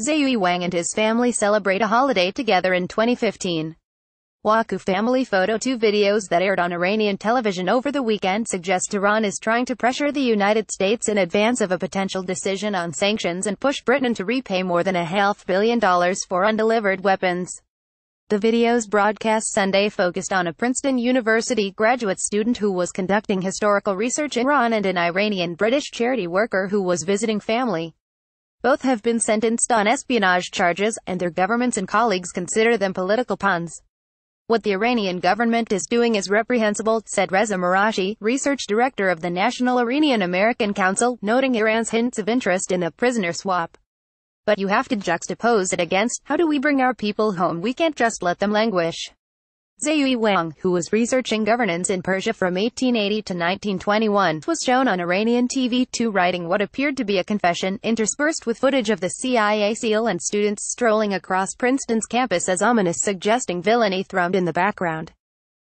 Xiyue Wang and his family celebrate a holiday together in 2015. Hua Qu family photo. Two videos that aired on Iranian television over the weekend suggest Iran is trying to pressure the United States in advance of a potential decision on sanctions and push Britain to repay more than $500 million for undelivered weapons. The videos broadcast Sunday focused on a Princeton University graduate student who was conducting historical research in Iran and an Iranian-British charity worker who was visiting family. Both have been sentenced on espionage charges, and their governments and colleagues consider them political pawns. "What the Iranian government is doing is reprehensible," said Reza Marashi, research director of the National Iranian-American Council, noting Iran's hints of interest in a prisoner swap. "But you have to juxtapose it against, how do we bring our people home? We can't just let them languish." Xiyue Wang, who was researching governance in Persia from 1880 to 1921, was shown on Iranian TV2 writing what appeared to be a confession, interspersed with footage of the CIA SEAL and students strolling across Princeton's campus as ominous, suggesting villainy thrummed in the background.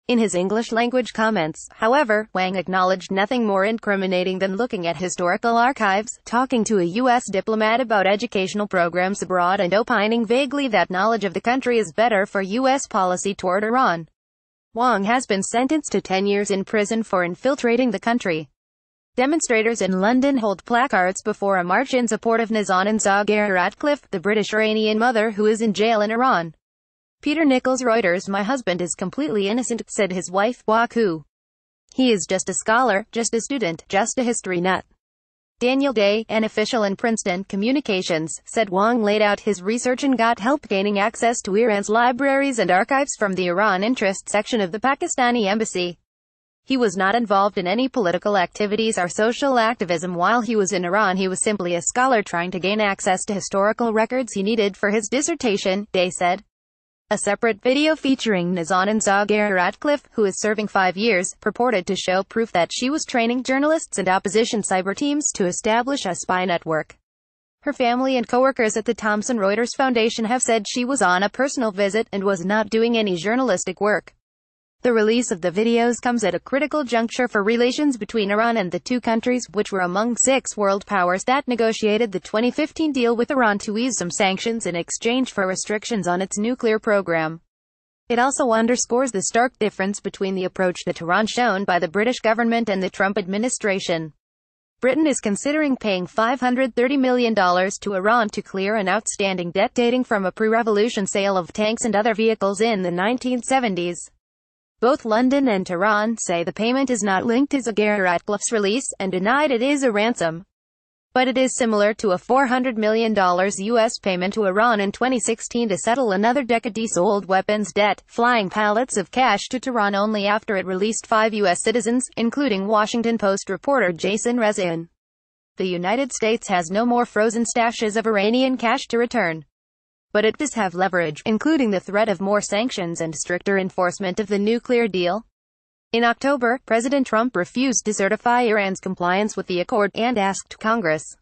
In his English-language comments, however, Wang acknowledged nothing more incriminating than looking at historical archives, talking to a U.S. diplomat about educational programs abroad, and opining vaguely that knowledge of the country is better for U.S. policy toward Iran. Wang has been sentenced to 10 years in prison for infiltrating the country. Demonstrators in London hold placards before a march in support of Nazanin Zaghari-Ratcliffe, the British-Iranian mother who is in jail in Iran. Peter Nichols, Reuters. "My husband is completely innocent," said his wife, Hua Qu. "He is just a scholar, just a student, just a history nut." Daniel Day, an official in Princeton Communications, said Wang laid out his research and got help gaining access to Iran's libraries and archives from the Iran Interest section of the Pakistani embassy. "He was not involved in any political activities or social activism while he was in Iran. He was simply a scholar trying to gain access to historical records he needed for his dissertation," Day said. A separate video featuring Nazanin Zaghari-Ratcliffe, who is serving 5 years, purported to show proof that she was training journalists and opposition cyber teams to establish a spy network. Her family and coworkers at the Thomson Reuters Foundation have said she was on a personal visit and was not doing any journalistic work. The release of the videos comes at a critical juncture for relations between Iran and the two countries, which were among 6 world powers that negotiated the 2015 deal with Iran to ease some sanctions in exchange for restrictions on its nuclear program. It also underscores the stark difference between the approach that Iran shown by the British government and the Trump administration. Britain is considering paying $530 million to Iran to clear an outstanding debt dating from a pre-revolution sale of tanks and other vehicles in the 1970s. Both London and Tehran say the payment is not linked to Zaghari-Ratcliffe's release, and denied it is a ransom. But it is similar to a $400 million U.S. payment to Iran in 2016 to settle another decades-old weapons debt, flying pallets of cash to Tehran only after it released 5 U.S. citizens, including Washington Post reporter Jason Rezaian. The United States has no more frozen stashes of Iranian cash to return. But it does have leverage, including the threat of more sanctions and stricter enforcement of the nuclear deal. In October, President Trump refused to certify Iran's compliance with the accord, and asked Congress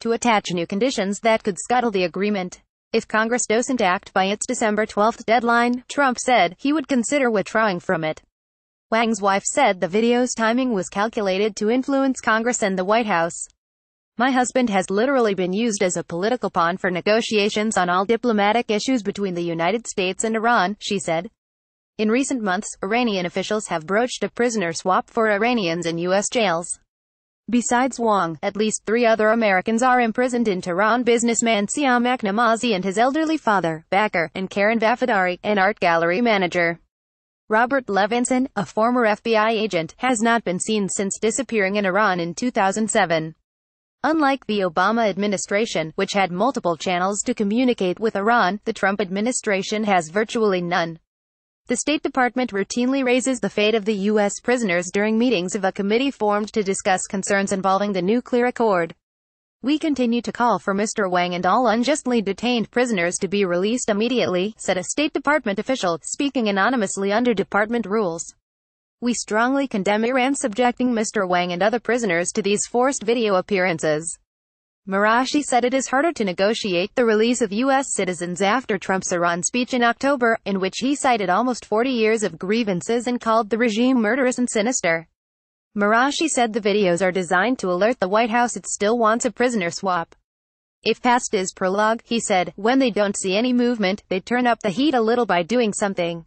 to attach new conditions that could scuttle the agreement. If Congress doesn't act by its December 12th deadline, Trump said, he would consider withdrawing from it. Wang's wife said the video's timing was calculated to influence Congress and the White House. "My husband has literally been used as a political pawn for negotiations on all diplomatic issues between the United States and Iran," she said. In recent months, Iranian officials have broached a prisoner swap for Iranians in U.S. jails. Besides Wang, at least 3 other Americans are imprisoned in Tehran: businessman Siamak Namazi and his elderly father, Bakr, and Karen Vafidari, an art gallery manager. Robert Levinson, a former FBI agent, has not been seen since disappearing in Iran in 2007. Unlike the Obama administration, which had multiple channels to communicate with Iran, the Trump administration has virtually none. The State Department routinely raises the fate of the U.S. prisoners during meetings of a committee formed to discuss concerns involving the nuclear accord. "We continue to call for Mr. Wang and all unjustly detained prisoners to be released immediately," said a State Department official, speaking anonymously under department rules. "We strongly condemn Iran subjecting Mr. Wang and other prisoners to these forced video appearances." Marashi said it is harder to negotiate the release of U.S. citizens after Trump's Iran speech in October, in which he cited almost 40 years of grievances and called the regime murderous and sinister. Marashi said the videos are designed to alert the White House it still wants a prisoner swap. If past is prologue, he said, when they don't see any movement, they turn up the heat a little by doing something.